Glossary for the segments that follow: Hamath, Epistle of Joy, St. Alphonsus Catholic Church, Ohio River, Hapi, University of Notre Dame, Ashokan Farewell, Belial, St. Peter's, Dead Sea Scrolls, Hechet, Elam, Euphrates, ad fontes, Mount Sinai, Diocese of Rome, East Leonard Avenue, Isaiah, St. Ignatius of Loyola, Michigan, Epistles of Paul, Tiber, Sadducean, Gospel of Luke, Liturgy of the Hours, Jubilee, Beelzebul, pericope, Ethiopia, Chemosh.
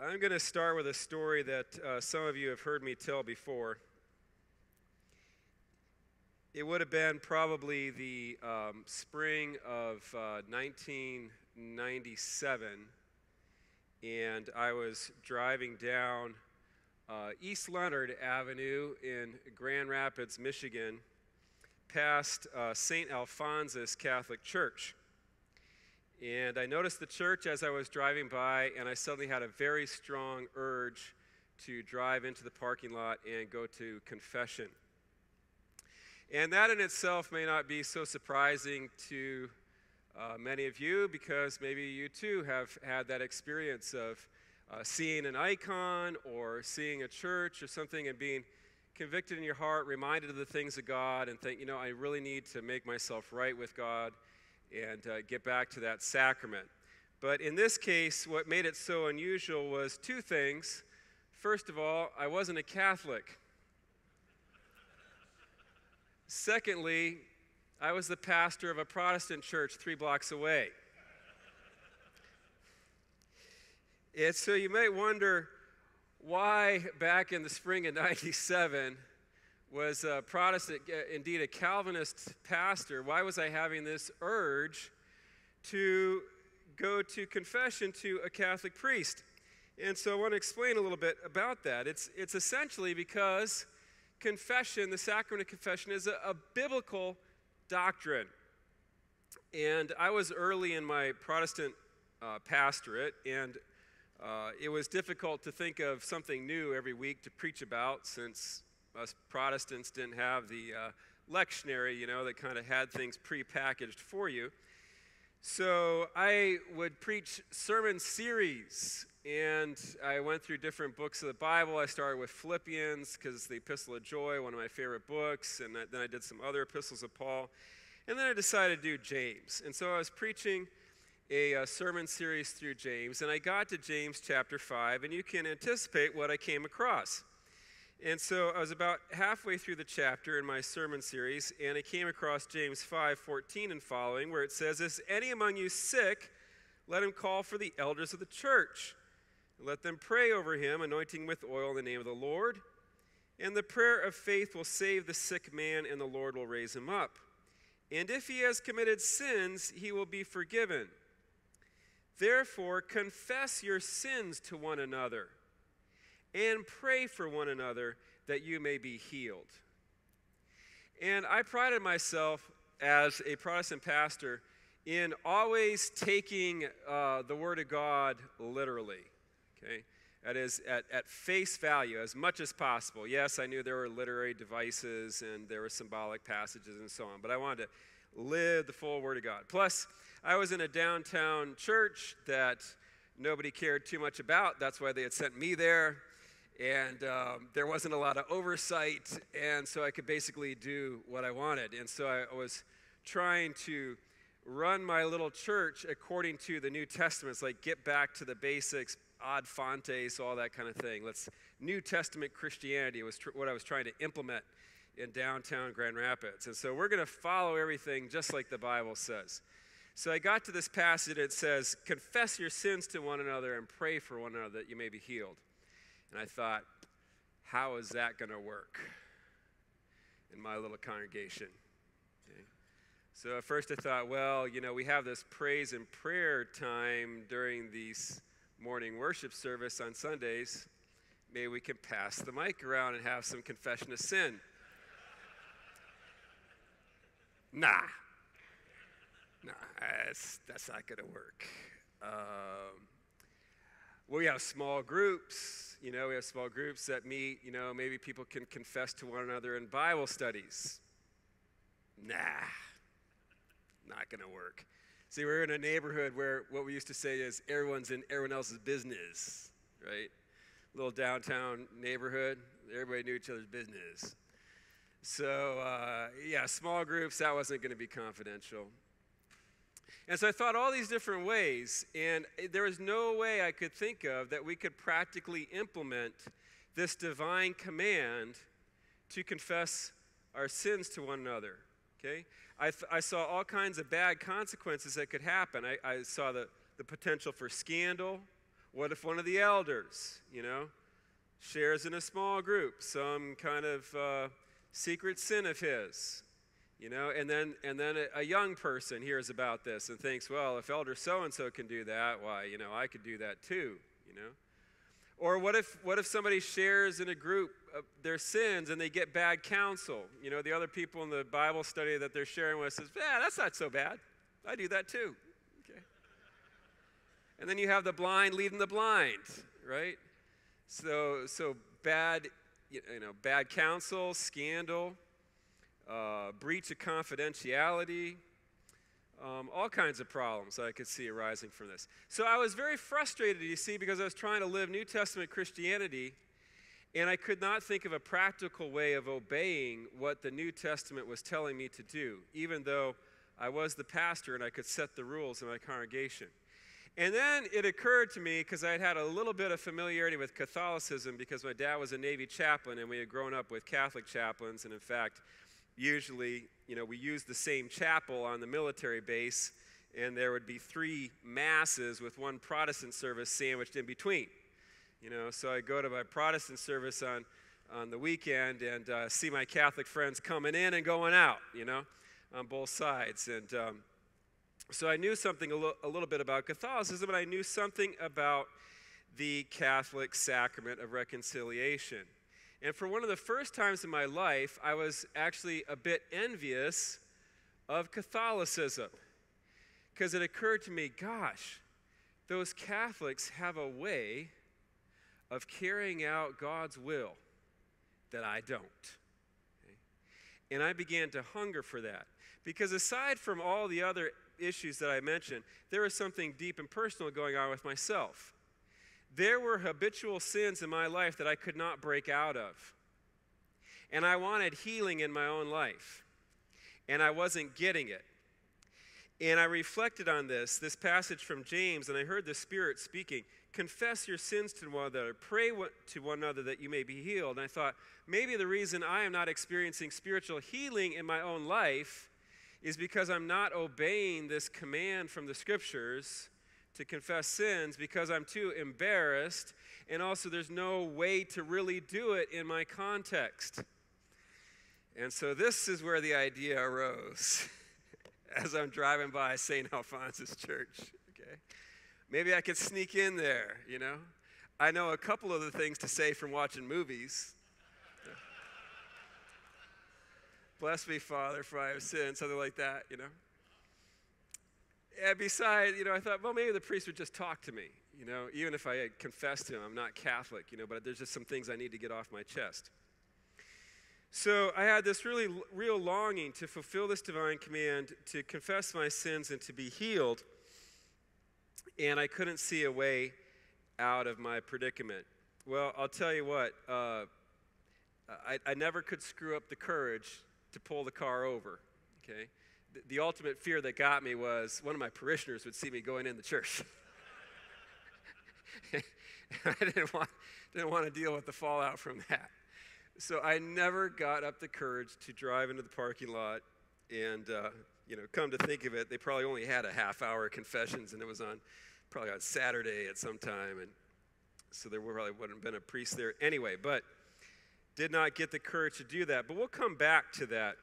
I'm going to start with a story that some of you have heard me tell before. It would have been probably the spring of 1997, and I was driving down East Leonard Avenue in Grand Rapids, Michigan, past St. Alphonsus Catholic Church. And I noticed the church as I was driving by, and I suddenly had a very strong urge to drive into the parking lot and go to confession. And that in itself may not be so surprising to many of you, because maybe you too have had that experience of seeing an icon or seeing a church or something and being convicted in your heart, reminded of the things of God, and think, you know, I really need to make myself right with God and get back to that sacrament. But in this case, what made it so unusual was two things. First of all, I wasn't a Catholic. Secondly, I was the pastor of a Protestant church 3 blocks away. And so you may wonder why back in the spring of 1997 was a Protestant, indeed a Calvinist pastor, why was I having this urge to go to confession to a Catholic priest? And so I want to explain a little bit about that. It's essentially because confession, the sacrament of confession, is a biblical doctrine. And I was early in my Protestant pastorate, and it was difficult to think of something new every week to preach about, since us Protestants didn't have the lectionary, you know, that kind of had things prepackaged for you. So I would preach sermon series, and I went through different books of the Bible. I started with Philippians, because the Epistle of Joy, one of my favorite books, and then I did some other epistles of Paul, and then I decided to do James. And so I was preaching a sermon series through James, and I got to James chapter 5, and you can anticipate what I came across. And so I was about halfway through the chapter in my sermon series, and I came across James 5:14 and following, where it says, "Is any among you sick? Let him call for the elders of the church. Let them pray over him, anointing with oil in the name of the Lord. And the prayer of faith will save the sick man, and the Lord will raise him up. And if he has committed sins, he will be forgiven. Therefore, confess your sins to one another and pray for one another that you may be healed." And I prided myself as a Protestant pastor in always taking the Word of God literally, okay? That is, at face value, as much as possible. Yes, I knew there were literary devices and there were symbolic passages and so on, but I wanted to live the full Word of God. Plus, I was in a downtown church that nobody cared too much about. That's why they had sent me there. And there wasn't a lot of oversight, and so I could basically do what I wanted. And so I was trying to run my little church according to the New Testament. It's like, get back to the basics, ad fontes, all that kind of thing. New Testament Christianity was what I was trying to implement in downtown Grand Rapids. And so we're going to follow everything just like the Bible says. So I got to this passage. It says, "Confess your sins to one another and pray for one another that you may be healed." And I thought, how is that going to work in my little congregation? Okay. So at first I thought, well, you know, we have this praise and prayer time during these morning worship service on Sundays. Maybe we can pass the mic around and have some confession of sin. Nah, that's not going to work. We have small groups. You know, we have small groups that meet. You know, maybe people can confess to one another in Bible studies. Nah, not going to work. See, we're in a neighborhood where what we used to say is everyone's in everyone else's business, right? Little downtown neighborhood. Everybody knew each other's business. So, yeah, small groups, that wasn't going to be confidential. And so I thought all these different ways, and there was no way I could think of that we could practically implement this divine command to confess our sins to one another, okay? I saw all kinds of bad consequences that could happen. I saw the potential for scandal. What if one of the elders, you know, shares in a small group some kind of secret sin of his, you know, and then a young person hears about this and thinks, well, if elder so-and-so can do that, why, you know, I could do that too, you know. Or what if somebody shares in a group their sins and they get bad counsel? You know, the other people in the Bible study that they're sharing with says, yeah, that's not so bad. I do that too. Okay. And then you have the blind leading the blind, right? So bad, you know, bad counsel, scandal, breach of confidentiality, all kinds of problems I could see arising from this. So I was very frustrated, you see, because I was trying to live New Testament Christianity, and I could not think of a practical way of obeying what the New Testament was telling me to do, even though I was the pastor and I could set the rules in my congregation. And then it occurred to me, because I had had a little bit of familiarity with Catholicism, because my dad was a Navy chaplain, and we had grown up with Catholic chaplains, and in fact, usually, you know, we used the same chapel on the military base, and there would be three masses with one Protestant service sandwiched in between. You know, so I go to my Protestant service on the weekend and see my Catholic friends coming in and going out, you know, on both sides. And so I knew something a little bit about Catholicism, and I knew something about the Catholic sacrament of reconciliation. And for one of the first times in my life, I was actually a bit envious of Catholicism, because it occurred to me, gosh, those Catholics have a way of carrying out God's will that I don't. Okay? And I began to hunger for that, because aside from all the other issues that I mentioned, there was something deep and personal going on with myself. There were habitual sins in my life that I could not break out of. And I wanted healing in my own life. And I wasn't getting it. And I reflected on this passage from James, and I heard the Spirit speaking, confess your sins to one another, pray to one another that you may be healed. And I thought, maybe the reason I am not experiencing spiritual healing in my own life is because I'm not obeying this command from the Scriptures to confess sins, because I'm too embarrassed, and also there's no way to really do it in my context. And so this is where the idea arose as I'm driving by St. Alphonsus Church. Okay, maybe I could sneak in there, you know. I know a couple of the things to say from watching movies. Bless me, Father, for I have sinned, something like that, you know. And besides, you know, I thought, well, maybe the priest would just talk to me, you know, even if I had confessed to him, I'm not Catholic, you know, but there's just some things I need to get off my chest. So I had this really real longing to fulfill this divine command, to confess my sins and to be healed, and I couldn't see a way out of my predicament. Well, I'll tell you what, I never could screw up the courage to pull the car over, okay? The ultimate fear that got me was one of my parishioners would see me going in the church. I didn't want to deal with the fallout from that. So I never got up the courage to drive into the parking lot and, you know, come to think of it, they probably only had a half hour of confessions, and it was on probably on Saturday at some time, and so there probably wouldn't have been a priest there anyway, but did not get the courage to do that. But we'll come back to that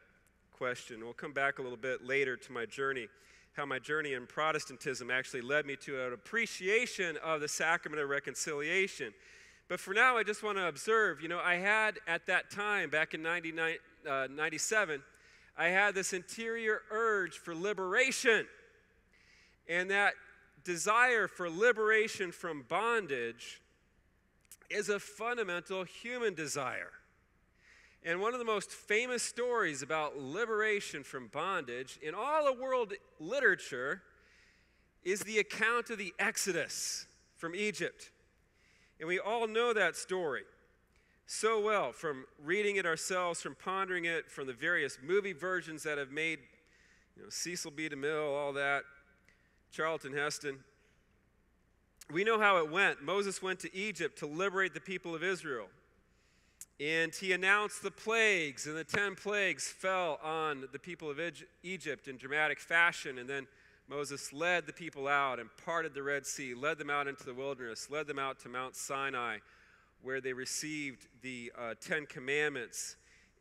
question. We'll come back a little bit later to my journey, how my journey in Protestantism actually led me to an appreciation of the sacrament of reconciliation. But for now, I just want to observe, you know, I had at that time, back in 97, I had this interior urge for liberation. And that desire for liberation from bondage is a fundamental human desire. And one of the most famous stories about liberation from bondage in all of world literature is the account of the Exodus from Egypt. And we all know that story so well from reading it ourselves, from pondering it, from the various movie versions that have made, you know, Cecil B. DeMille, all that, Charlton Heston. We know how it went. Moses went to Egypt to liberate the people of Israel. And he announced the plagues, and the 10 plagues fell on the people of Egypt in dramatic fashion. And then Moses led the people out and parted the Red Sea, led them out into the wilderness, led them out to Mount Sinai, where they received the Ten Commandments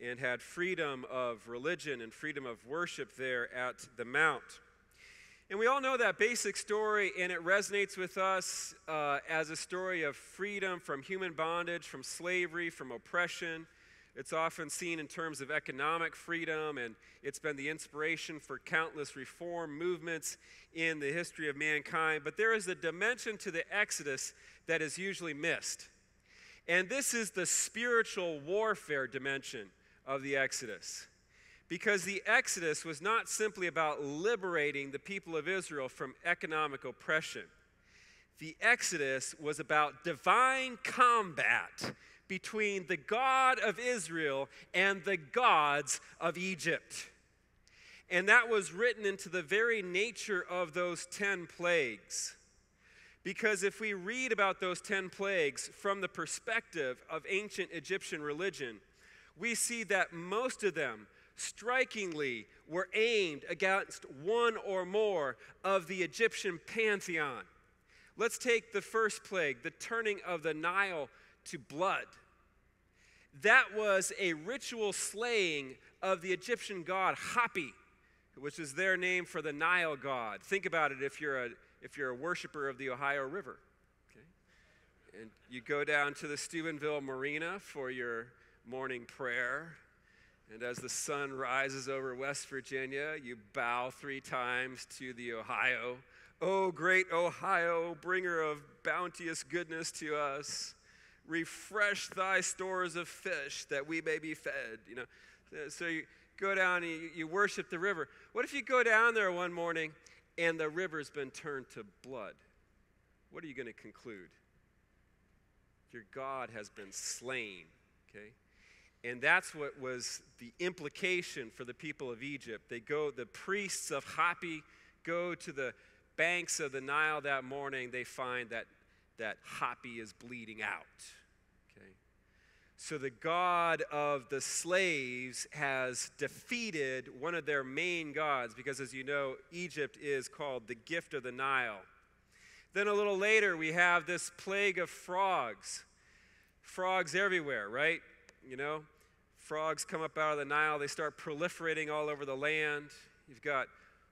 and had freedom of religion and freedom of worship there at the Mount. And we all know that basic story, and it resonates with us as a story of freedom from human bondage, from slavery, from oppression. It's often seen in terms of economic freedom, and it's been the inspiration for countless reform movements in the history of mankind. But there is a dimension to the Exodus that is usually missed. And this is the spiritual warfare dimension of the Exodus. Because the Exodus was not simply about liberating the people of Israel from economic oppression. The Exodus was about divine combat between the God of Israel and the gods of Egypt. And that was written into the very nature of those 10 plagues. Because if we read about those 10 plagues from the perspective of ancient Egyptian religion, we see that most of them strikingly were aimed against one or more of the Egyptian pantheon. Let's take the first plague, the turning of the Nile to blood. That was a ritual slaying of the Egyptian god Hapi, which is their name for the Nile god. Think about it if you're a worshiper of the Ohio River. Okay? And you go down to the Steubenville Marina for your morning prayer, and as the sun rises over West Virginia, you bow 3 times to the Ohio. Oh, great Ohio, bringer of bounteous goodness to us. Refresh thy stores of fish that we may be fed. You know, so you go down and you worship the river. What if you go down there one morning and the river's been turned to blood? What are you going to conclude? Your God has been slain, okay? And that's what was the implication for the people of Egypt. They go, the priests of Hapi go to the banks of the Nile that morning. They find that Hapi is bleeding out. Okay? So the god of the slaves has defeated one of their main gods, because as you know, Egypt is called the gift of the Nile. Then a little later, we have this plague of frogs. Frogs everywhere, right? You know, frogs come up out of the Nile. They start proliferating all over the land. You've got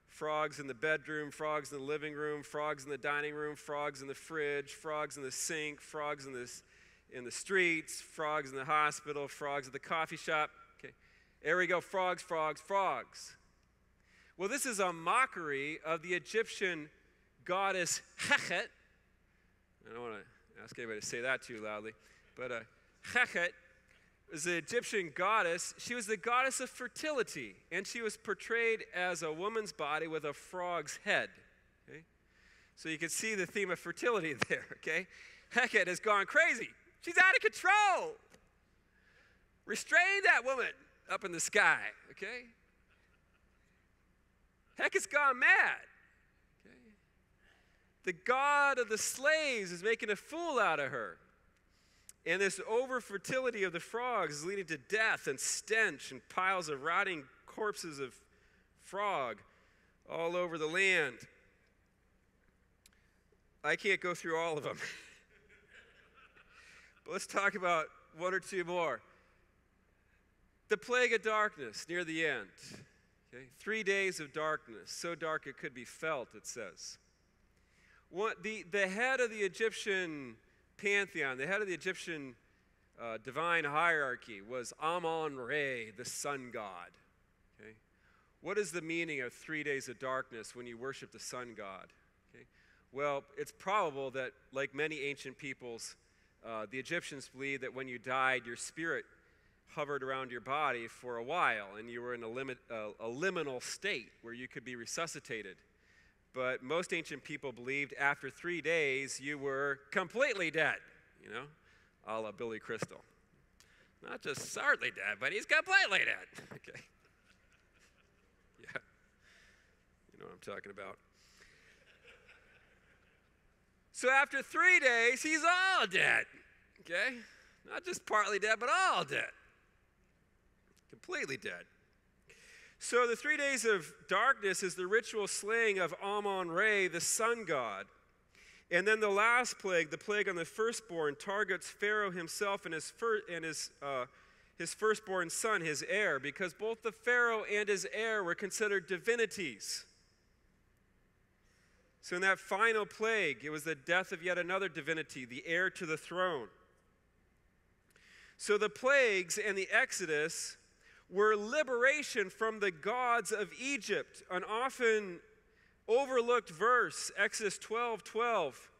frogs in the bedroom, frogs in the living room, frogs in the dining room, frogs in the fridge, frogs in the sink, frogs in the streets, frogs in the hospital, frogs at the coffee shop. Okay, there we go, frogs, frogs, frogs. Well, this is a mockery of the Egyptian goddess Hechet. I don't want to ask anybody to say that too loudly, but Hechet is the Egyptian goddess. She was the goddess of fertility, and she was portrayed as a woman's body with a frog's head. Okay? So you can see the theme of fertility there, okay? Hecate has gone crazy. She's out of control. Restrain that woman up in the sky, okay? Hecate's gone mad. Okay? The god of the slaves is making a fool out of her. And this overfertility of the frogs is leading to death and stench and piles of rotting corpses of frog all over the land. I can't go through all of them. But let's talk about one or two more. The plague of darkness near the end. Okay? 3 days of darkness, so dark it could be felt, it says. The head of the Egyptian pantheon, the head of the Egyptian divine hierarchy was Amon-Re, the sun god. Okay? What is the meaning of 3 days of darkness when you worship the sun god? Okay? Well, it's probable that, like many ancient peoples, the Egyptians believed that when you died, your spirit hovered around your body for a while, and you were in a liminal state where you could be resuscitated. But most ancient people believed after 3 days, you were completely dead, you know, a la Billy Crystal. Not just slightly dead, but he's completely dead. Okay. Yeah. You know what I'm talking about. So after 3 days, he's all dead, okay? Not just partly dead, but all dead. Completely dead. So the 3 days of darkness is the ritual slaying of Amon-Re, the sun god. And then the last plague, the plague on the firstborn, targets Pharaoh himself and his firstborn son, his heir, because both the Pharaoh and his heir were considered divinities. So in that final plague, it was the death of yet another divinity, the heir to the throne. So the plagues and the Exodus were liberation from the gods of Egypt, an often overlooked verse, Exodus 12:12.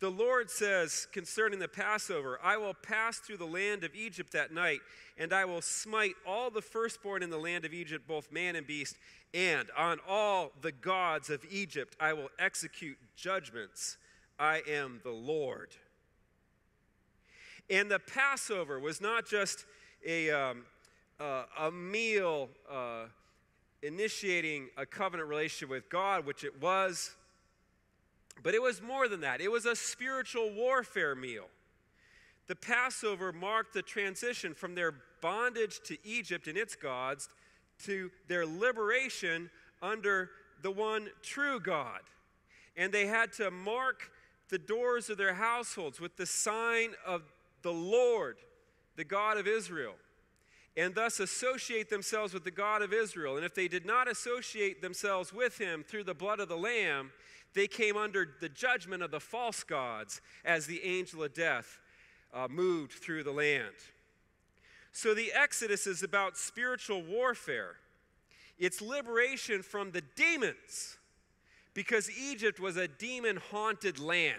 The Lord says concerning the Passover, I will pass through the land of Egypt that night, and I will smite all the firstborn in the land of Egypt, both man and beast, and on all the gods of Egypt I will execute judgments. I am the Lord. And the Passover was not just a meal initiating a covenant relationship with God, which it was, but it was more than that. It was a spiritual warfare meal. The Passover marked the transition from their bondage to Egypt and its gods to their liberation under the one true God. And they had to mark the doors of their households with the sign of the Lord, the God of Israel, and thus associate themselves with the God of Israel. And if they did not associate themselves with him through the blood of the Lamb, they came under the judgment of the false gods as the angel of death moved through the land. So the Exodus is about spiritual warfare. It's liberation from the demons, because Egypt was a demon-haunted land.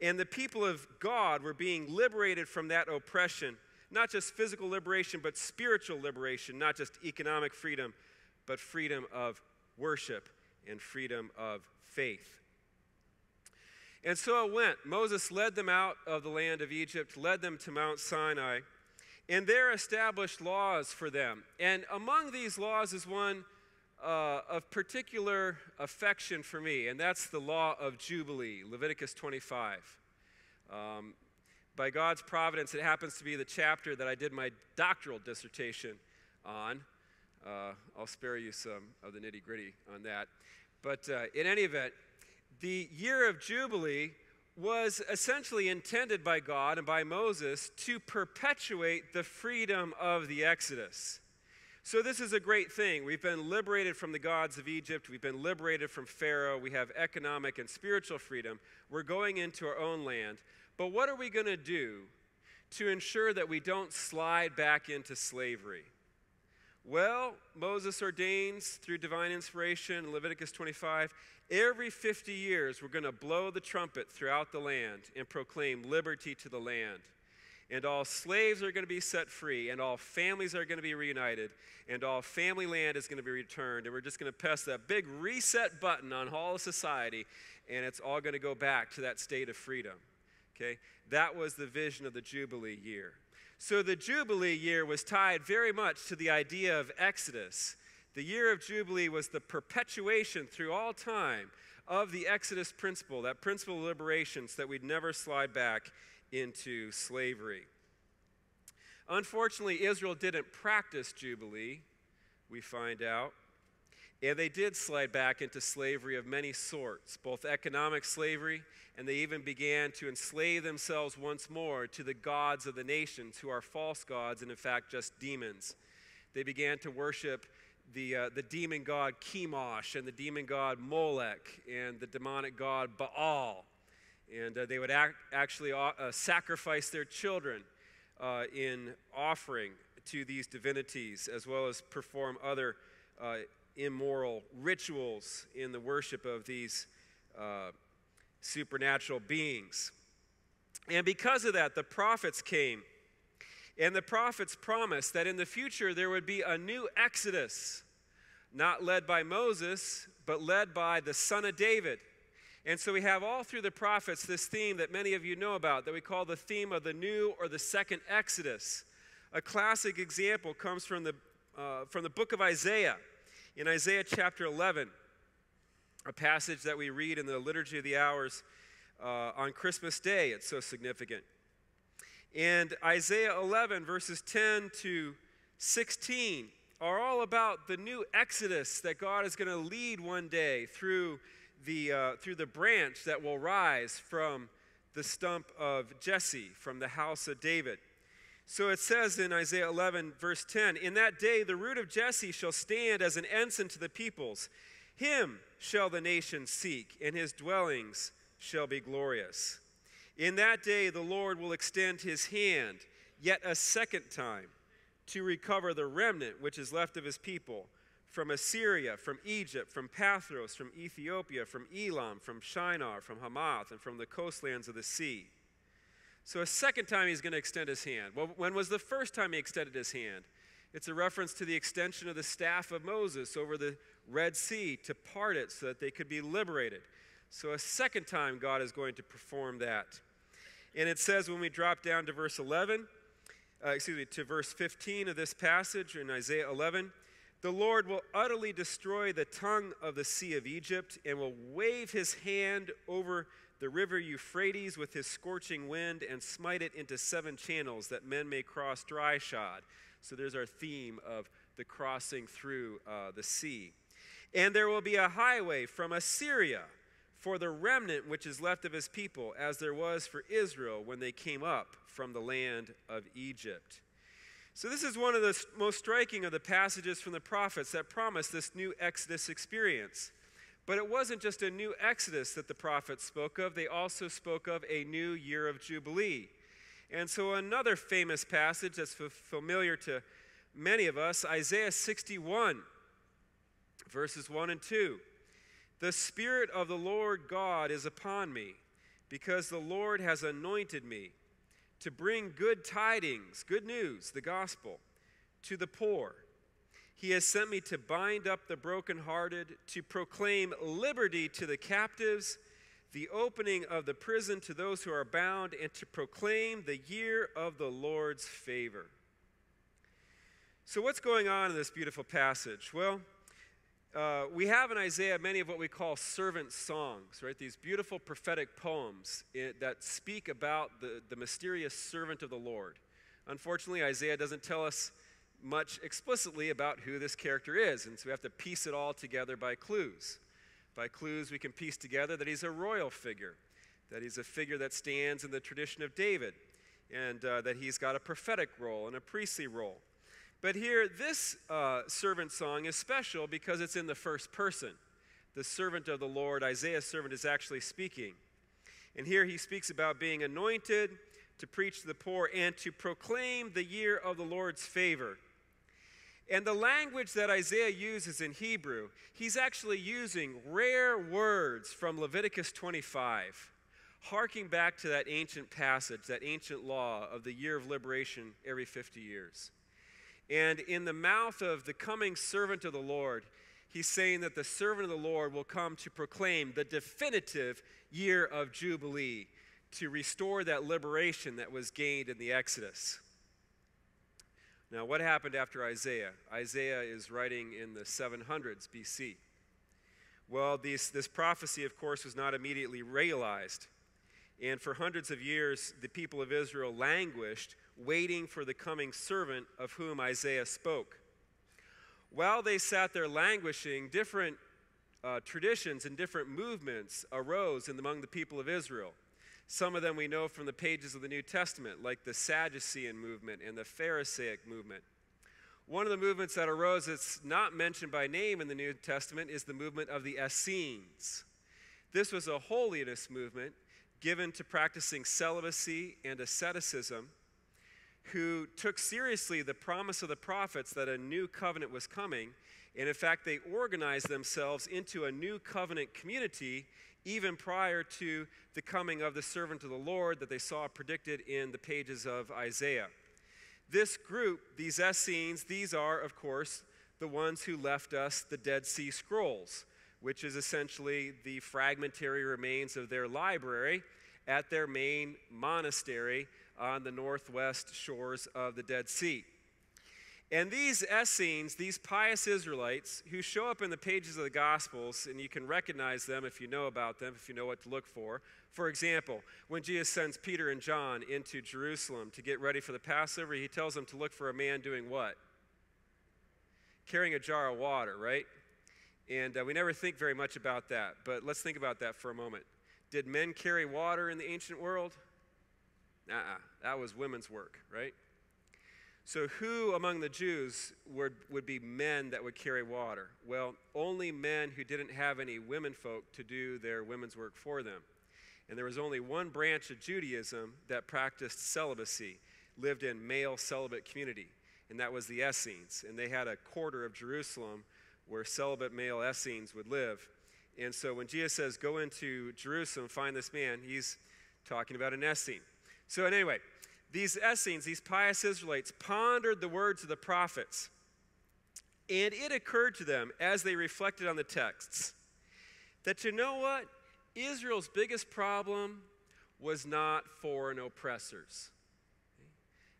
And the people of God were being liberated from that oppression. Not just physical liberation, but spiritual liberation. Not just economic freedom, but freedom of worship and freedom of faith. And so it went. Moses led them out of the land of Egypt, led them to Mount Sinai, and there established laws for them. And among these laws is one of particular affection for me, and that's the law of Jubilee, Leviticus 25. By God's providence, it happens to be the chapter that I did my doctoral dissertation on. I'll spare you some of the nitty-gritty on that. But in any event, the year of Jubilee was essentially intended by God and by Moses to perpetuate the freedom of the Exodus. So this is a great thing. We've been liberated from the gods of Egypt. We've been liberated from Pharaoh. We have economic and spiritual freedom. We're going into our own land. But what are we going to do to ensure that we don't slide back into slavery? Well, Moses ordains through divine inspiration in Leviticus 25, every 50 years we're going to blow the trumpet throughout the land and proclaim liberty to the land. And all slaves are going to be set free, and all families are going to be reunited, and all family land is going to be returned, and we're just going to press that big reset button on all of society, and it's all going to go back to that state of freedom. Okay? That was the vision of the Jubilee year. So the Jubilee year was tied very much to the idea of Exodus. The year of Jubilee was the perpetuation through all time of the Exodus principle, that principle of liberation, so that we'd never slide back into slavery. Unfortunately, Israel didn't practice Jubilee, we find out, and they did slide back into slavery of many sorts, both economic slavery, and they even began to enslave themselves once more to the gods of the nations, who are false gods and in fact just demons. They began to worship the demon god Chemosh and the demon god Molech and the demonic god Baal. And they would actually sacrifice their children in offering to these divinities, as well as perform other immoral rituals in the worship of these supernatural beings. And because of that, the prophets came, and the prophets promised that in the future there would be a new Exodus, not led by Moses, but led by the Son of David. And so we have all through the prophets this theme that many of you know about, that we call the theme of the new or the second Exodus. A classic example comes from the book of Isaiah. In Isaiah chapter 11, a passage that we read in the Liturgy of the Hours on Christmas Day, it's so significant. And Isaiah 11, verses 10 to 16, are all about the new exodus that God is going to lead one day through the branch that will rise from the stump of Jesse, from the house of David. So it says in Isaiah 11, verse 10, "In that day the root of Jesse shall stand as an ensign to the peoples. Him shall the nations seek, and his dwellings shall be glorious. In that day the Lord will extend his hand yet a second time to recover the remnant which is left of his people from Assyria, from Egypt, from Pathros, from Ethiopia, from Elam, from Shinar, from Hamath, and from the coastlands of the sea." So a second time he's going to extend his hand. Well, when was the first time he extended his hand? It's a reference to the extension of the staff of Moses over the Red Sea to part it so that they could be liberated. So a second time God is going to perform that. And it says when we drop down to verse 15 of this passage in Isaiah 11, "The Lord will utterly destroy the tongue of the sea of Egypt and will wave his hand over the river Euphrates with his scorching wind and smite it into 7 channels that men may cross dry shod." So there's our theme of the crossing through the sea. "And there will be a highway from Assyria for the remnant which is left of his people, as there was for Israel when they came up from the land of Egypt." So this is one of the most striking of the passages from the prophets that promise this new Exodus experience. But it wasn't just a new Exodus that the prophets spoke of. They also spoke of a new year of Jubilee. And so another famous passage that's familiar to many of us, Isaiah 61, verses 1 and 2. "The Spirit of the Lord God is upon me, because the Lord has anointed me to bring good tidings," good news, the gospel, "to the poor. He has sent me to bind up the brokenhearted, to proclaim liberty to the captives, the opening of the prison to those who are bound, and to proclaim the year of the Lord's favor." So what's going on in this beautiful passage? Well, we have in Isaiah many of what we call servant songs, right? These beautiful prophetic poems that speak about the mysterious servant of the Lord. Unfortunately, Isaiah doesn't tell us much explicitly about who this character is, and so we have to piece it all together by clues. By clues, we can piece together that he's a royal figure, that he's a figure that stands in the tradition of David, and that he's got a prophetic role and a priestly role. But here, this servant song is special because it's in the first person. The servant of the Lord, Isaiah's servant, is actually speaking. And here he speaks about being anointed to preach to the poor and to proclaim the year of the Lord's favor. And the language that Isaiah uses in Hebrew, he's actually using rare words from Leviticus 25, harking back to that ancient passage, that ancient law of the year of liberation every 50 years. And in the mouth of the coming servant of the Lord, he's saying that the servant of the Lord will come to proclaim the definitive year of Jubilee, to restore that liberation that was gained in the Exodus. Now, what happened after Isaiah? Isaiah is writing in the 700s BC. Well, this prophecy, of course, was not immediately realized. And for hundreds of years, the people of Israel languished, waiting for the coming servant of whom Isaiah spoke. While they sat there languishing, different traditions and different movements arose among the people of Israel. Some of them we know from the pages of the New Testament, like the Sadducean movement and the Pharisaic movement. One of the movements that arose that's not mentioned by name in the New Testament is the movement of the Essenes. This was a holiness movement given to practicing celibacy and asceticism, who took seriously the promise of the prophets that a new covenant was coming, and in fact they organized themselves into a new covenant community even prior to the coming of the servant of the Lord that they saw predicted in the pages of Isaiah. This group, these Essenes, these are, of course, the ones who left us the Dead Sea Scrolls, which is essentially the fragmentary remains of their library at their main monastery on the northwest shores of the Dead Sea. And these Essenes, these pious Israelites, who show up in the pages of the Gospels, and you can recognize them if you know about them, if you know what to look for. For example, when Jesus sends Peter and John into Jerusalem to get ready for the Passover, he tells them to look for a man doing what? carrying a jar of water, right? And we never think very much about that, but let's think about that for a moment. Did men carry water in the ancient world? That was women's work, right? So who among the Jews would be men that would carry water? Well, only men who didn't have any women folk to do their women's work for them. And there was only one branch of Judaism that practiced celibacy, lived in male celibate community, and that was the Essenes. And they had a quarter of Jerusalem where celibate male Essenes would live. And so when Jesus says, go into Jerusalem, find this man, he's talking about an Essene. So anyway, these Essenes, these pious Israelites, pondered the words of the prophets. And it occurred to them, as they reflected on the texts, that you know what? Israel's biggest problem was not foreign oppressors.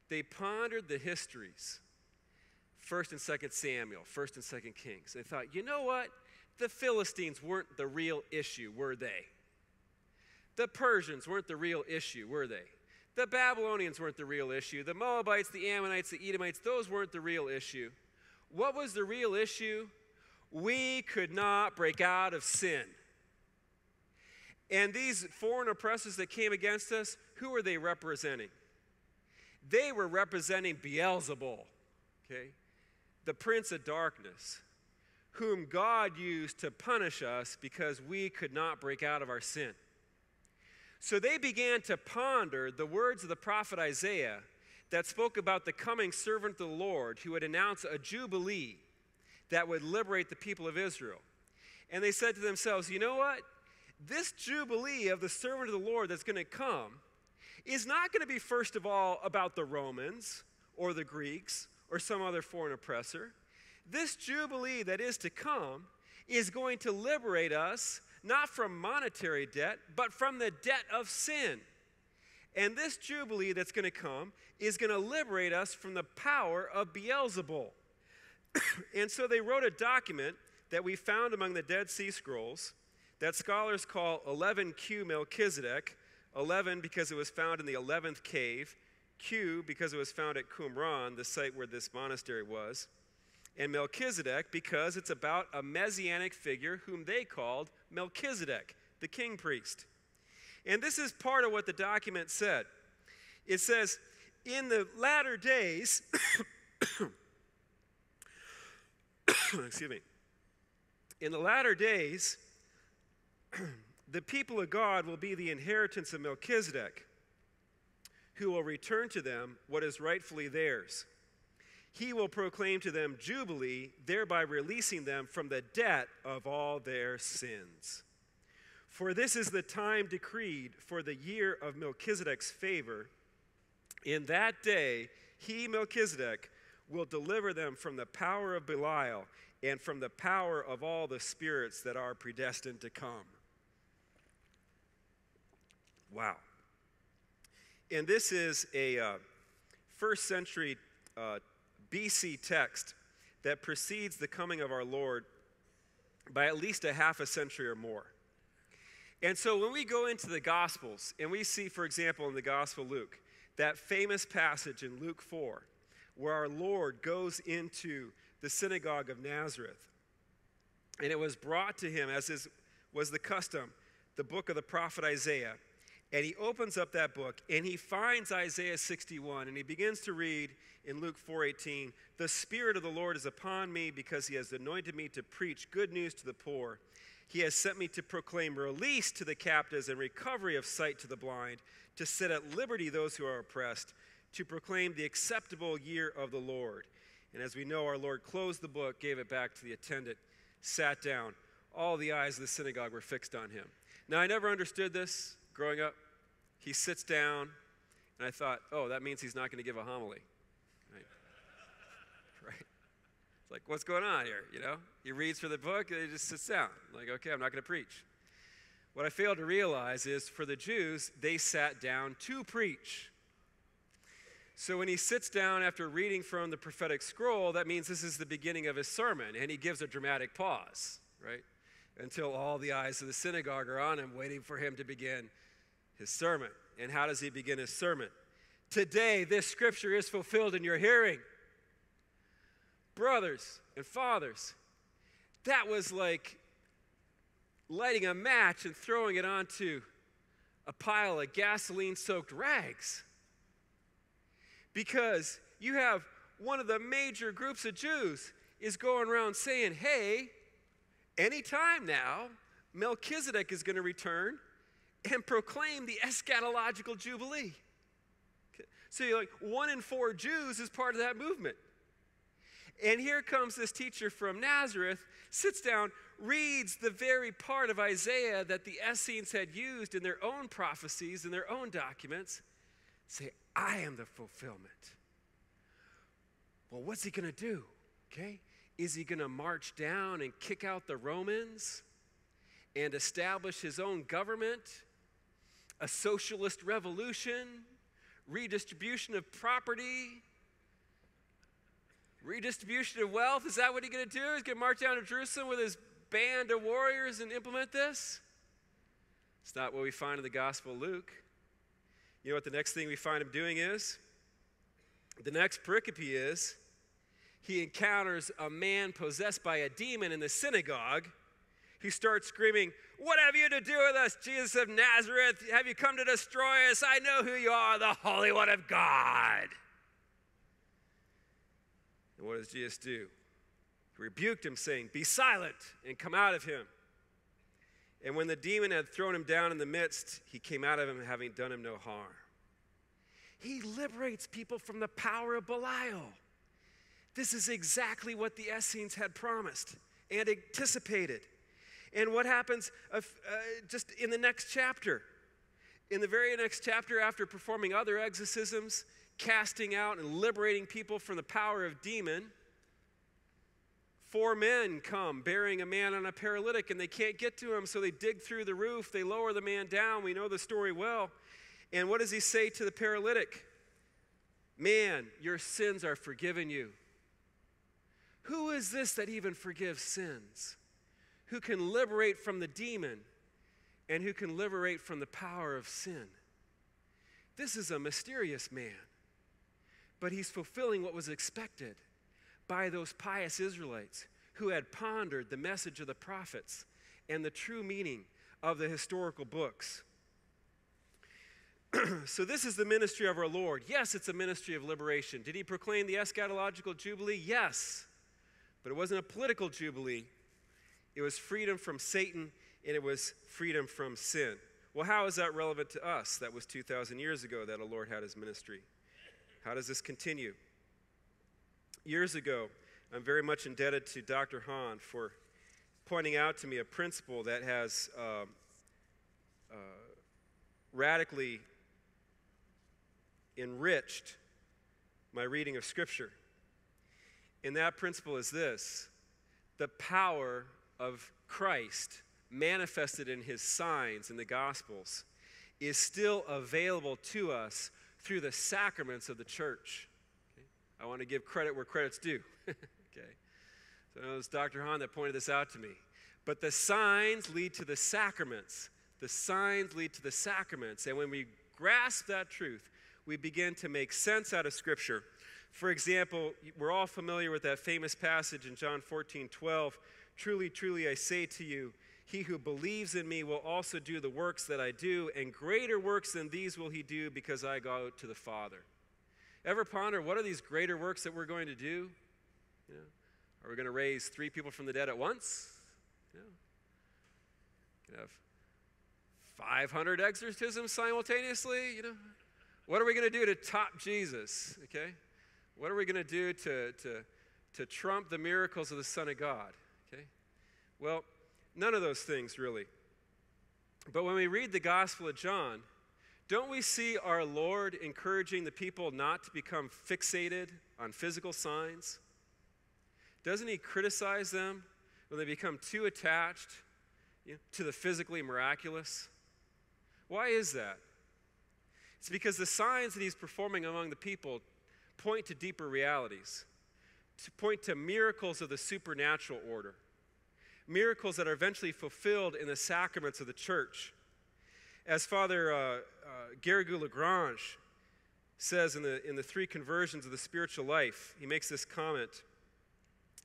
They pondered the histories, 1st and 2nd Samuel, 1st and 2nd Kings. They thought, you know what? The Philistines weren't the real issue, were they? The Persians weren't the real issue, were they? The Babylonians weren't the real issue. The Moabites, the Ammonites, the Edomites, those weren't the real issue. What was the real issue? We could not break out of sin. And these foreign oppressors that came against us, who were they representing? They were representing Beelzebul, okay? The prince of darkness, whom God used to punish us because we could not break out of our sin. So they began to ponder the words of the prophet Isaiah that spoke about the coming servant of the Lord who would announce a jubilee that would liberate the people of Israel. And they said to themselves, you know what? This jubilee of the servant of the Lord that's going to come is not going to be, first of all, about the Romans or the Greeks or some other foreign oppressor. This jubilee that is to come is going to liberate us, not from monetary debt, but from the debt of sin. And this jubilee that's going to come is going to liberate us from the power of Beelzebul. And so they wrote a document that we found among the Dead Sea Scrolls that scholars call 11Q Melchizedek, 11 because it was found in the 11th cave, Q because it was found at Qumran, the site where this monastery was, and Melchizedek because it's about a messianic figure whom they called Melchizedek, the king priest. And this is part of what the document said. It says, in the latter days, excuse me, in the latter days, the people of God will be the inheritance of Melchizedek, who will return to them what is rightfully theirs. He will proclaim to them jubilee, thereby releasing them from the debt of all their sins. For this is the time decreed for the year of Melchizedek's favor. In that day, he, Melchizedek, will deliver them from the power of Belial and from the power of all the spirits that are predestined to come. Wow. And this is a first century BC text that precedes the coming of our Lord by at least a half a century or more. And so when we go into the Gospels and we see, for example, in the Gospel of Luke, that famous passage in Luke 4 where our Lord goes into the synagogue of Nazareth, and it was brought to him, as was the custom, the book of the prophet Isaiah. And he opens up that book, and he finds Isaiah 61, and he begins to read in Luke 4:18, "The Spirit of the Lord is upon me, because he has anointed me to preach good news to the poor. He has sent me to proclaim release to the captives and recovery of sight to the blind, to set at liberty those who are oppressed, to proclaim the acceptable year of the Lord." And as we know, our Lord closed the book, gave it back to the attendant, sat down. All the eyes of the synagogue were fixed on him. Now, I never understood this. Growing up, he sits down, and I thought, oh, that means he's not going to give a homily. Right? It's like, what's going on here, you know? He reads for the book, and he just sits down. I'm like, okay, I'm not going to preach. What I failed to realize is, for the Jews, they sat down to preach. So when he sits down after reading from the prophetic scroll, that means this is the beginning of his sermon, and he gives a dramatic pause, right? Until all the eyes of the synagogue are on him, waiting for him to begin his sermon. And how does he begin his sermon? Today, this scripture is fulfilled in your hearing. brothers and fathers. That was like lighting a match and throwing it onto a pile of gasoline-soaked rags. Because you have one of the major groups of Jews is going around saying, hey, anytime now, Melchizedek is going to return and proclaim the eschatological Jubilee. So you're like, 1 in 4 Jews is part of that movement. And here comes this teacher from Nazareth, sits down, reads the very part of Isaiah that the Essenes had used in their own prophecies, in their own documents, say, I am the fulfillment. Well, what's he going to do? Okay, is he going to march down and kick out the Romans and establish his own government, a socialist revolution, redistribution of property, redistribution of wealth? Is that what he's going to do? He's going to march down to Jerusalem with his band of warriors and implement this? It's not what we find in the Gospel of Luke. You know what the next thing we find him doing is? The next pericope is he encounters a man possessed by a demon in the synagogue who starts screaming, what have you to do with us, Jesus of Nazareth? Have you come to destroy us? I know who you are, the Holy One of God. And what does Jesus do? He rebuked him, saying, be silent and come out of him. And when the demon had thrown him down in the midst, he came out of him, having done him no harm. He liberates people from the power of Belial. This is exactly what the Essenes had promised and anticipated. And what happens just in the next chapter? In the very next chapter, after performing other exorcisms, casting out and liberating people from the power of demon, 4 men come bearing a man on a paralytic, and they can't get to him, so they dig through the roof. They lower the man down. We know the story well. And what does he say to the paralytic? Man, your sins are forgiven you. Who is this that even forgives sins? Who can liberate from the demon and who can liberate from the power of sin? This is a mysterious man, but he's fulfilling what was expected by those pious Israelites who had pondered the message of the prophets and the true meaning of the historical books. So this is the ministry of our Lord. Yes, it's a ministry of liberation. Did he proclaim the eschatological Jubilee? Yes, but it wasn't a political Jubilee. It was freedom from Satan, and it was freedom from sin. Well, how is that relevant to us? That was 2,000 years ago that our Lord had his ministry. How does this continue? Years ago, I'm very much indebted to Dr. Hahn for pointing out to me a principle that has radically enriched my reading of Scripture. And that principle is this: the power of Christ manifested in his signs in the Gospels is still available to us through the sacraments of the church. Okay? I want to give credit where credit's due. Okay. So it was Dr. Hahn that pointed this out to me. But the signs lead to the sacraments. The signs lead to the sacraments. And when we grasp that truth, we begin to make sense out of Scripture. For example, we're all familiar with that famous passage in John 14:12. Truly, truly, I say to you, he who believes in me will also do the works that I do, and greater works than these will he do, because I go to the Father. Ever ponder, what are these greater works that we're going to do? You know, are we going to raise 3 people from the dead at once? You know, we can have 500 exorcisms simultaneously? You know, what are we going to do to top Jesus? Okay, what are we going to do to trump the miracles of the Son of God? Okay? Well, none of those things really. But when we read the Gospel of John, don't we see our Lord encouraging the people not to become fixated on physical signs? Doesn't he criticize them when they become too attached, you know, to the physically miraculous? Why is that? It's because the signs that he's performing among the people point to deeper realities, to point to miracles of the supernatural order, miracles that are eventually fulfilled in the sacraments of the church. As Father Garrigou Lagrange says in the 3 conversions of the spiritual life, he makes this comment.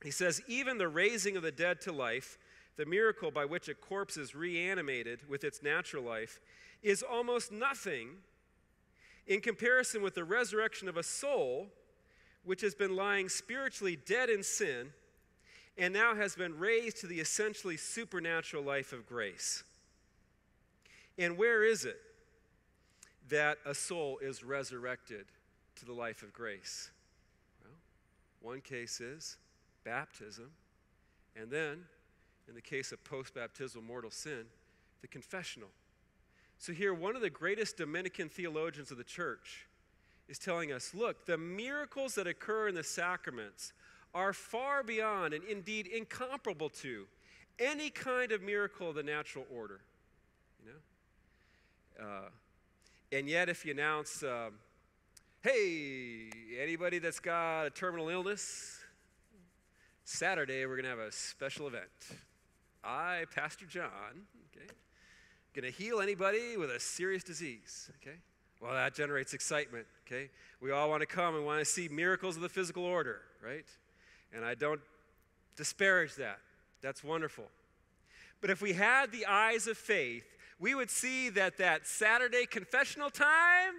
He says, even the raising of the dead to life, the miracle by which a corpse is reanimated with its natural life, is almost nothing in comparison with the resurrection of a soul which has been lying spiritually dead in sin and now has been raised to the essentially supernatural life of grace. And where is it that a soul is resurrected to the life of grace? Well, one case is baptism, and then, in the case of post-baptismal mortal sin, the confessional. So here, one of the greatest Dominican theologians of the church is telling us, look, the miracles that occur in the sacraments are far beyond and indeed incomparable to any kind of miracle of the natural order. You know? And yet, if you announce, hey, anybody that's got a terminal illness, Saturday we're going to have a special event. I, Pastor John, okay, going to heal anybody with a serious disease, okay? Well, that generates excitement, okay? We all want to come and want to see miracles of the physical order, right? And I don't disparage that. That's wonderful. But if we had the eyes of faith, we would see that that Saturday confessional time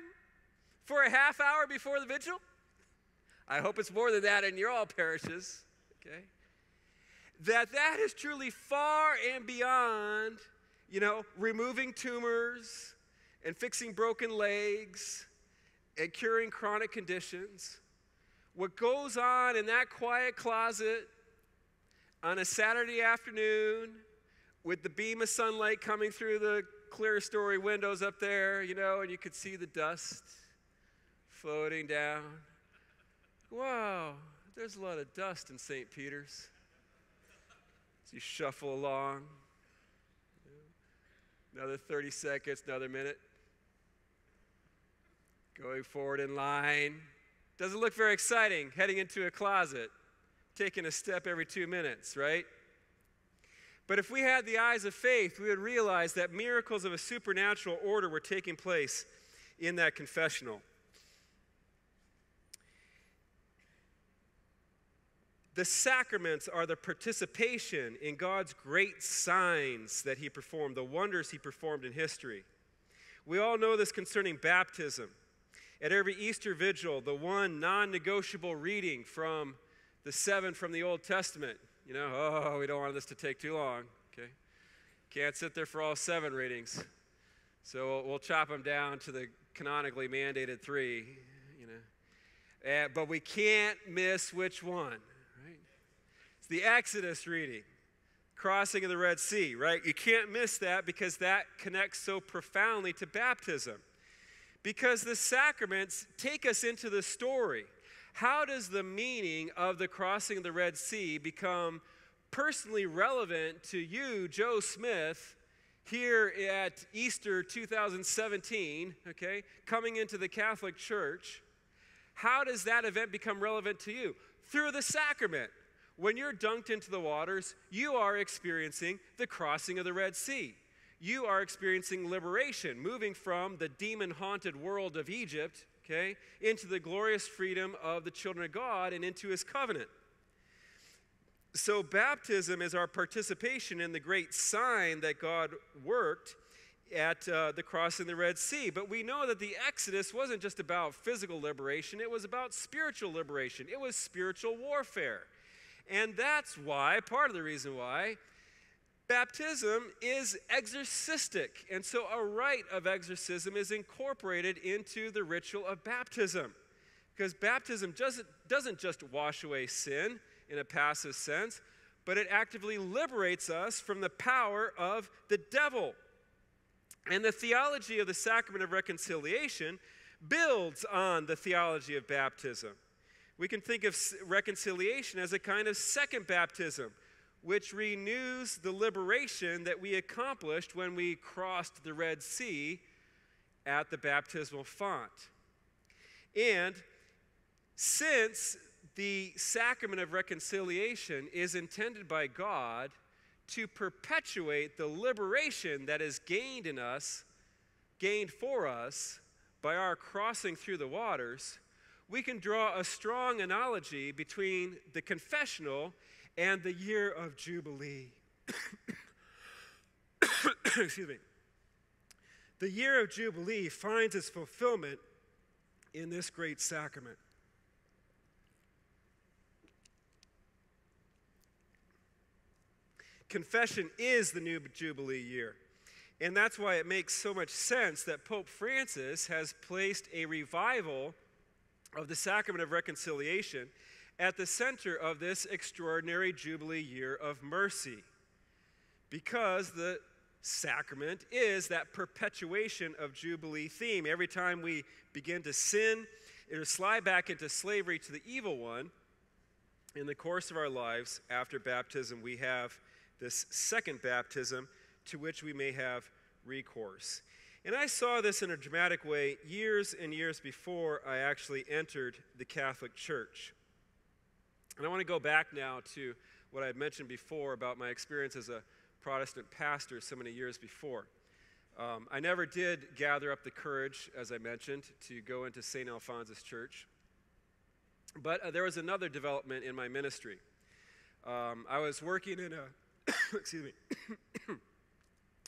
for a half hour before the vigil, I hope it's more than that in your all parishes, okay? That is truly far and beyond, you know, removing tumors and fixing broken legs and curing chronic conditions. What goes on in that quiet closet on a Saturday afternoon with the beam of sunlight coming through the clerestory windows up there, you know, and you could see the dust floating down. Wow, there's a lot of dust in St. Peter's. So you shuffle along, another 30 seconds, another minute, going forward in line. Doesn't look very exciting, heading into a closet, taking a step every 2 minutes, right? But if we had the eyes of faith, we would realize that miracles of a supernatural order were taking place in that confessional. The sacraments are the participation in God's great signs that he performed, the wonders he performed in history. We all know this concerning baptism. At every Easter vigil, the one non-negotiable reading from the seven from the Old Testament. You know, oh, we don't want this to take too long, okay? Can't sit there for all seven readings. So we'll chop them down to the canonically mandated three, you know. But we can't miss which one, right? It's the Exodus reading, crossing of the Red Sea, right? You can't miss that because that connects so profoundly to baptism. Because the sacraments take us into the story. How does the meaning of the crossing of the Red Sea become personally relevant to you, Joe Smith, here at Easter 2017, okay, coming into the Catholic Church? How does that event become relevant to you? Through the sacrament. When you're dunked into the waters, you are experiencing the crossing of the Red Sea. You are experiencing liberation, moving from the demon-haunted world of Egypt, okay, into the glorious freedom of the children of God and into his covenant. So baptism is our participation in the great sign that God worked at the cross in the Red Sea. But we know that the Exodus wasn't just about physical liberation. It was about spiritual liberation. It was spiritual warfare. And that's why, part of the reason why, baptism is exorcistic, and so a rite of exorcism is incorporated into the ritual of baptism. Because baptism doesn't just wash away sin in a passive sense, but it actively liberates us from the power of the devil. And the theology of the sacrament of reconciliation builds on the theology of baptism. We can think of reconciliation as a kind of second baptism, which renews the liberation that we accomplished when we crossed the Red Sea at the baptismal font. And since the sacrament of reconciliation is intended by God to perpetuate the liberation that is gained for us by our crossing through the waters, we can draw a strong analogy between the confessional and the year of Jubilee. Excuse me. The year of Jubilee finds its fulfillment in this great sacrament. Confession is the new Jubilee year. And that's why it makes so much sense that Pope Francis has placed a revival of the Sacrament of Reconciliation at the center of this extraordinary Jubilee year of mercy, because the sacrament is that perpetuation of Jubilee theme. Every time we begin to sin or slide back into slavery to the evil one, in the course of our lives after baptism, we have this second baptism to which we may have recourse. And I saw this in a dramatic way years and years before I actually entered the Catholic Church. And I want to go back now to what I had mentioned before about my experience as a Protestant pastor so many years before. I never did gather up the courage, as I mentioned, to go into St. Alphonsus Church. But there was another development in my ministry. I was working in a, excuse me,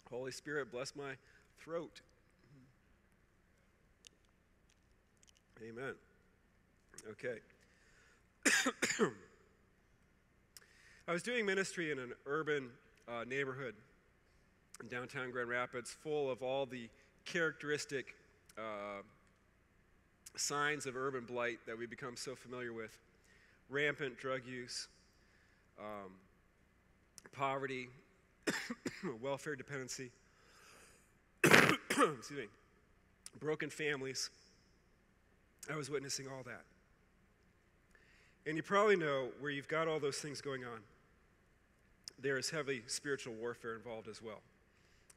Holy Spirit, bless my throat. Amen. Okay. I was doing ministry in an urban neighborhood in downtown Grand Rapids, full of all the characteristic signs of urban blight that we become so familiar with. Rampant drug use, poverty, welfare dependency, excuse me, broken families. I was witnessing all that. And you probably know where you've got all those things going on, there is heavy spiritual warfare involved as well,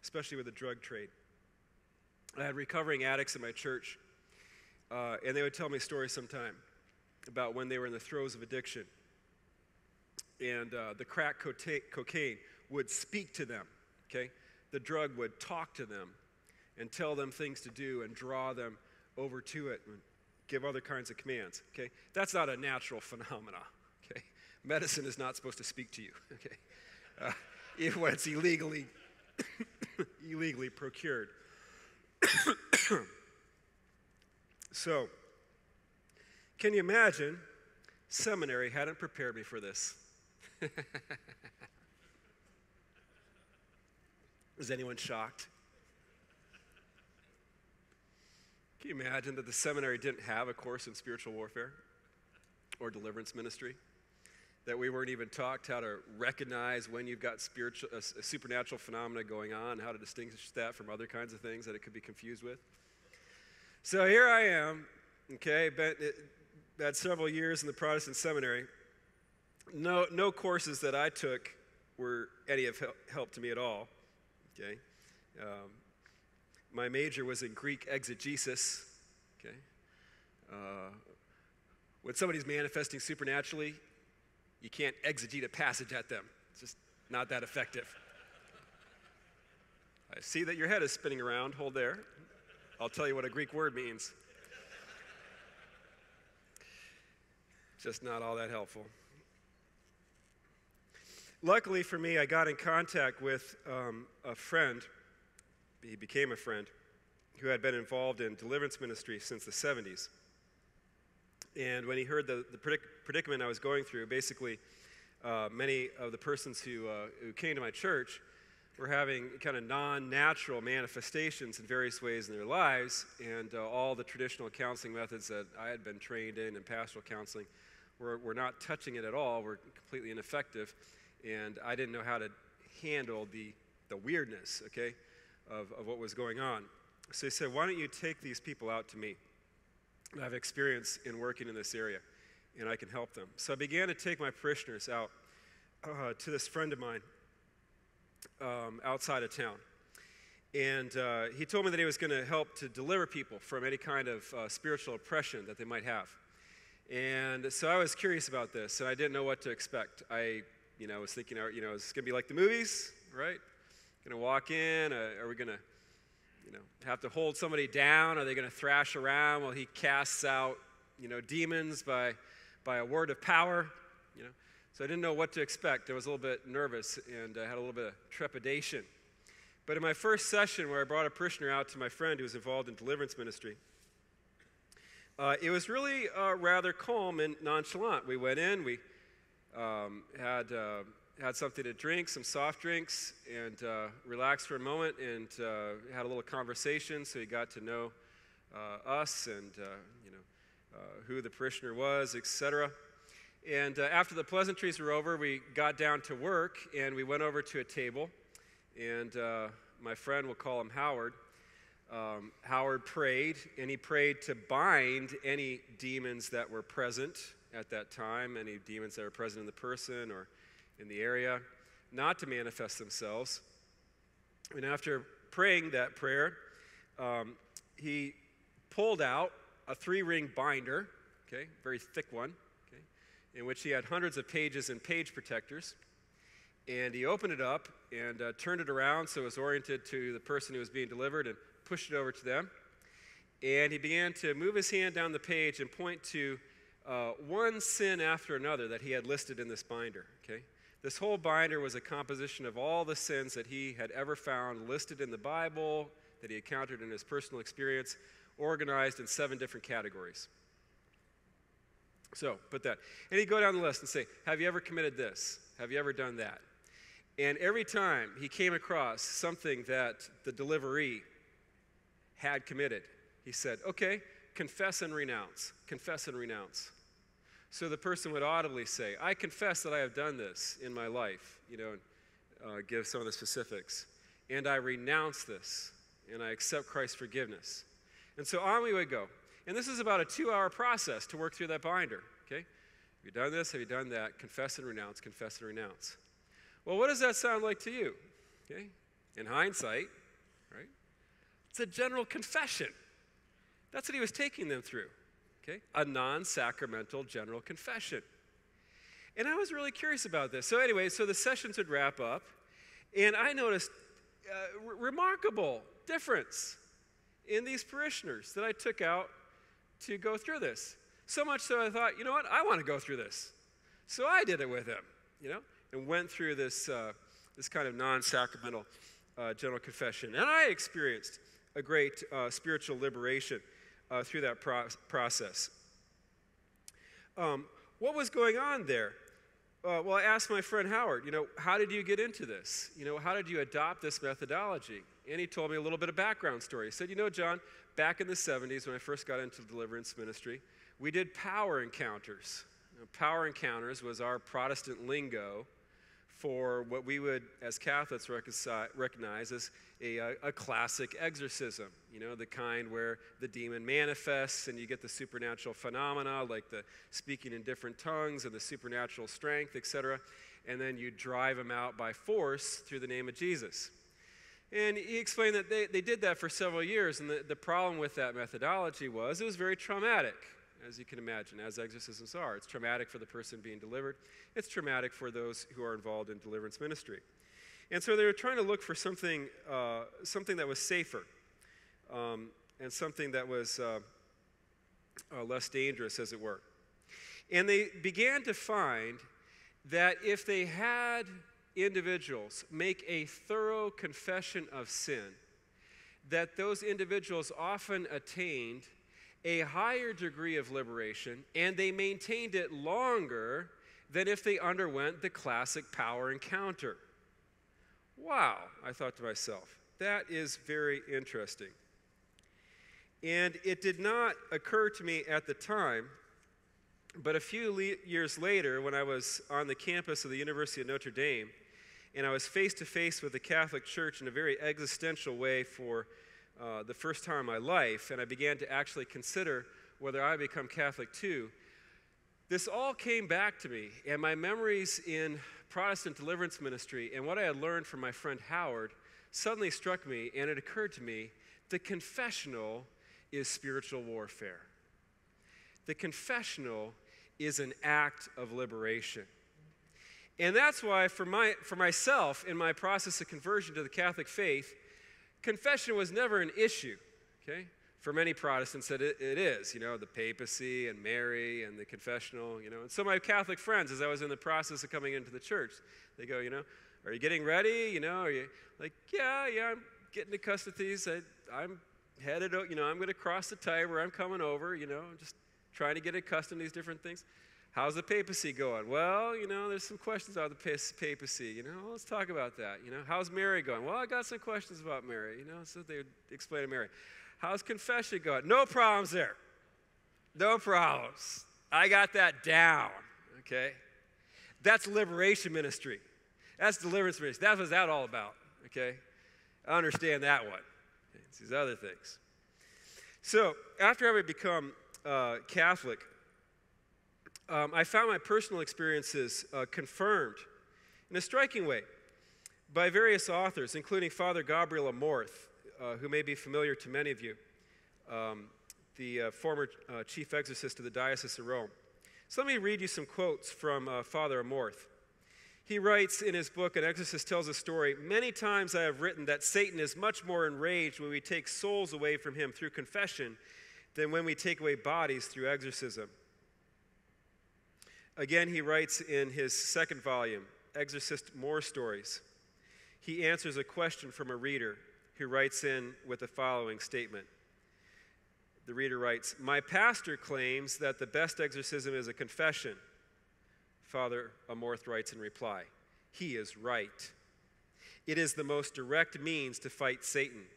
especially with the drug trade. I had recovering addicts in my church, and they would tell me stories sometime about when they were in the throes of addiction. And the crack cocaine would speak to them, okay? The drug would talk to them and tell them things to do and draw them over to it and give other kinds of commands, okay? That's not a natural phenomena, okay? Medicine is not supposed to speak to you, okay? Even when it's illegally procured. So, can you imagine? Seminary hadn't prepared me for this. Is anyone shocked? Can you imagine that the seminary didn't have a course in spiritual warfare or deliverance ministry? That we weren't even taught how to recognize when you've got spiritual, supernatural phenomena going on, how to distinguish that from other kinds of things that it could be confused with? So here I am, okay, had several years in the Protestant seminary. No courses that I took were any of help to me at all, okay? My major was in Greek exegesis, okay? When somebody's manifesting supernaturally, you can't exegete a passage at them. It's just not that effective. I see that your head is spinning around. Hold there. I'll tell you what a Greek word means. Just not all that helpful. Luckily for me, I got in contact with a friend. He became a friend who had been involved in deliverance ministry since the 70s. And when he heard the predicament I was going through, basically many of the persons who came to my church were having kind of non-natural manifestations in various ways in their lives, and all the traditional counseling methods that I had been trained in pastoral counseling were not touching it at all, were completely ineffective, and I didn't know how to handle the weirdness, okay, of what was going on. So he said, why don't you take these people out to me? I have experience in working in this area, and I can help them. So I began to take my parishioners out to this friend of mine outside of town. And he told me that he was going to help to deliver people from any kind of spiritual oppression that they might have. And so I was curious about this, and I didn't know what to expect. I was thinking, you know, it's going to be like the movies, right? Going to walk in, are we going to have to hold somebody down? Are they going to thrash around while he casts out, demons by a word of power, So I didn't know what to expect. I was a little bit nervous, and I had a little bit of trepidation. But in my first session where I brought a parishioner out to my friend who was involved in deliverance ministry, it was really rather calm and nonchalant. We went in, we had something to drink, some soft drinks, and relaxed for a moment and had a little conversation. So he got to know us and who the parishioner was, etc. And after the pleasantries were over, we got down to work, and we went over to a table. And my friend, we'll call him Howard, Howard prayed, and he prayed to bind any demons that were present at that time, any demons that were present in the person or in the area, not to manifest themselves. And after praying that prayer, he pulled out a 3-ring binder, okay, very thick one, okay, in which he had hundreds of pages and page protectors. And he opened it up and turned it around so it was oriented to the person who was being delivered and pushed it over to them. And he began to move his hand down the page and point to one sin after another that he had listed in this binder. Okay? This whole binder was a composition of all the sins that he had ever found listed in the Bible, that he encountered in his personal experience, organized in 7 different categories. So, put that. And he'd go down the list and say, have you ever committed this? Have you ever done that? And every time he came across something that the deliveree had committed, he said, okay, confess and renounce, confess and renounce. So the person would audibly say, I confess that I have done this in my life, and give some of the specifics. And I renounce this, and I accept Christ's forgiveness. And so on we would go. And this is about a 2-hour process to work through that binder, okay? Have you done this? Have you done that? Confess and renounce, confess and renounce. Well, what does that sound like to you? Okay? In hindsight, right? It's a general confession. That's what he was taking them through, okay? A non-sacramental general confession. And I was really curious about this. So anyway, so the sessions would wrap up, and I noticed a remarkable difference in these parishioners that I took out to go through this. So much so I thought, you know what, I want to go through this. So I did it with him, and went through this, this kind of non-sacramental general confession. And I experienced a great spiritual liberation through that process. What was going on there? Well, I asked my friend Howard, how did you get into this? How did you adopt this methodology? And he told me a little bit of background story. He said, John, back in the 70s when I first got into deliverance ministry, we did power encounters. Power encounters was our Protestant lingo for what we would, as Catholics, recognize as a classic exorcism, the kind where the demon manifests and you get the supernatural phenomena like the speaking in different tongues and the supernatural strength, etc., and then you drive them out by force through the name of Jesus. And he explained that they did that for several years, and the problem with that methodology was it was very traumatic, as you can imagine, as exorcisms are. It's traumatic for the person being delivered. It's traumatic for those who are involved in deliverance ministry. And so they were trying to look for something, something that was safer and something that was less dangerous, as it were. And they began to find that if they had individuals make a thorough confession of sin, that those individuals often attained a higher degree of liberation, and they maintained it longer than if they underwent the classic power encounter. Wow, I thought to myself, that is very interesting. And it did not occur to me at the time, but a few years later, when I was on the campus of the University of Notre Dame, and I was face-to-face with the Catholic Church in a very existential way for the first time in my life, and I began to actually consider whether I become Catholic too, this all came back to me, and my memories in Protestant deliverance ministry and what I had learned from my friend Howard suddenly struck me, and it occurred to me, the confessional is spiritual warfare. The confessional is an act of liberation. And that's why for myself, in my process of conversion to the Catholic faith, confession was never an issue, okay? for many Protestants that it is, you know, the papacy and Mary and the confessional, you know. And so my Catholic friends, as I was in the process of coming into the church, they go, you know, are you getting ready? You know, are you like, yeah, I'm getting accustomed to these. I'm headed, you know, I'm going to cross the Tiber. I'm coming over, you know, I'm just trying to get accustomed to these different things. How's the papacy going? Well, you know, there's some questions about the papacy, you know, well, let's talk about that, you know. How's Mary going? Well, I got some questions about Mary, you know, so they would explain to Mary. How's confession going? No problems there. No problems. I got that down, okay? That's liberation ministry. That's deliverance ministry. That's what that's all about, okay? I understand that one. It's these other things. So after I would become Catholic, I found my personal experiences confirmed in a striking way by various authors, including Father Gabriel Amorth, who may be familiar to many of you, the former chief exorcist of the Diocese of Rome. So let me read you some quotes from Father Amorth. He writes in his book, An Exorcist Tells a Story, "Many times I have written that Satan is much more enraged when we take souls away from him through confession than when we take away bodies through exorcism." Again, he writes in his second volume, Exorcist More Stories. He answers a question from a reader who writes in with the following statement. The reader writes, "My pastor claims that the best exorcism is a confession." Father Amorth writes in reply, "He is right. It is the most direct means to fight Satan,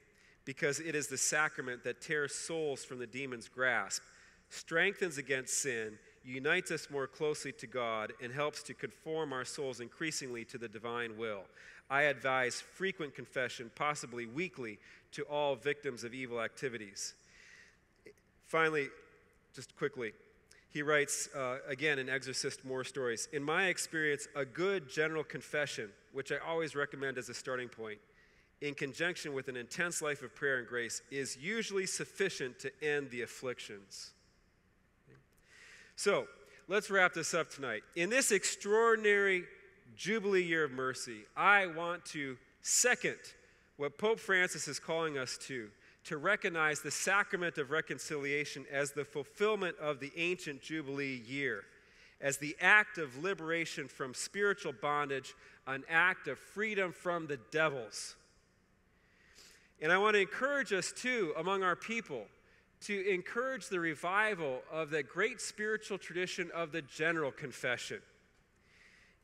because it is the sacrament that tears souls from the demon's grasp, strengthens against sin, unites us more closely to God, and helps to conform our souls increasingly to the divine will. I advise frequent confession, possibly weekly, to all victims of evil activities." Finally, just quickly, he writes, again in Exorcist More Stories, "In my experience, a good general confession, which I always recommend as a starting point, in conjunction with an intense life of prayer and grace, is usually sufficient to end the afflictions." So, let's wrap this up tonight. In this extraordinary Jubilee year of mercy, I want to second what Pope Francis is calling us to recognize the sacrament of reconciliation as the fulfillment of the ancient Jubilee year, as the act of liberation from spiritual bondage, an act of freedom from the devils. And I want to encourage us, too, among our people, to encourage the revival of the great spiritual tradition of the General Confession.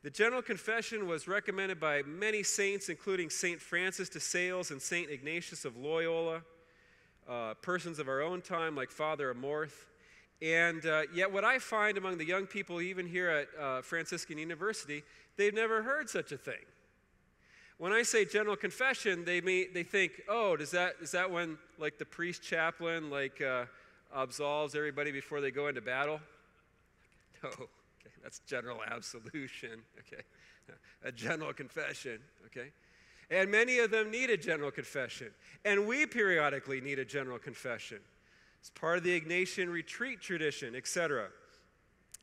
The General Confession was recommended by many saints, including St. Francis de Sales and St. Ignatius of Loyola, persons of our own time like Father Amorth. And yet what I find among the young people, even here at Franciscan University, they've never heard such a thing. When I say general confession, they think, oh, is that when like the priest chaplain like absolves everybody before they go into battle? No, okay, that's general absolution. Okay, a general confession. Okay, and many of them need a general confession, and we periodically need a general confession. It's part of the Ignatian retreat tradition, etc.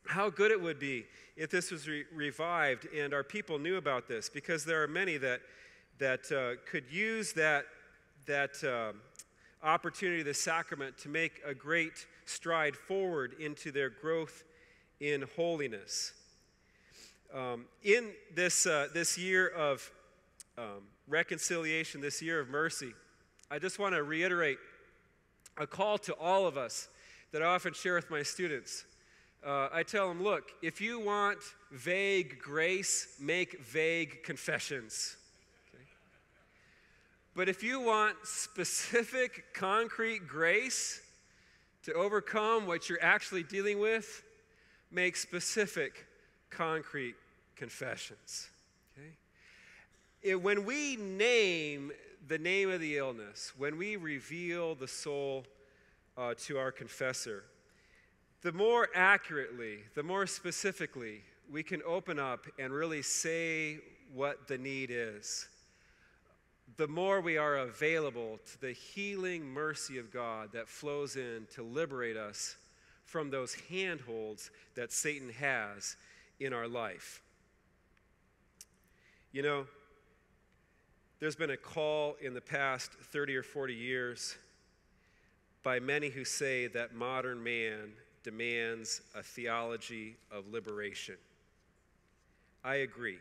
How good it would be if this was revived and our people knew about this, because there are many that could use that opportunity, the sacrament, to make a great stride forward into their growth in holiness. In this year of reconciliation, this year of mercy, I just want to reiterate a call to all of us that I often share with my students. I tell them, look, if you want vague grace, make vague confessions. Okay? But if you want specific, concrete grace to overcome what you're actually dealing with, make specific, concrete confessions. Okay? When we name the name of the illness, when we reveal the soul to our confessor, the more accurately, the more specifically, we can open up and really say what the need is, the more we are available to the healing mercy of God that flows in to liberate us from those handholds that Satan has in our life. You know, there's been a call in the past 30 or 40 years by many who say that modern man demands a theology of liberation. I agree.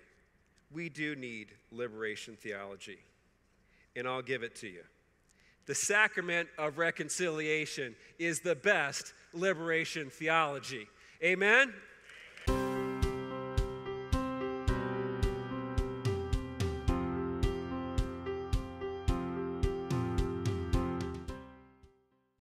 We do need liberation theology, and I'll give it to you. The sacrament of reconciliation is the best liberation theology. Amen?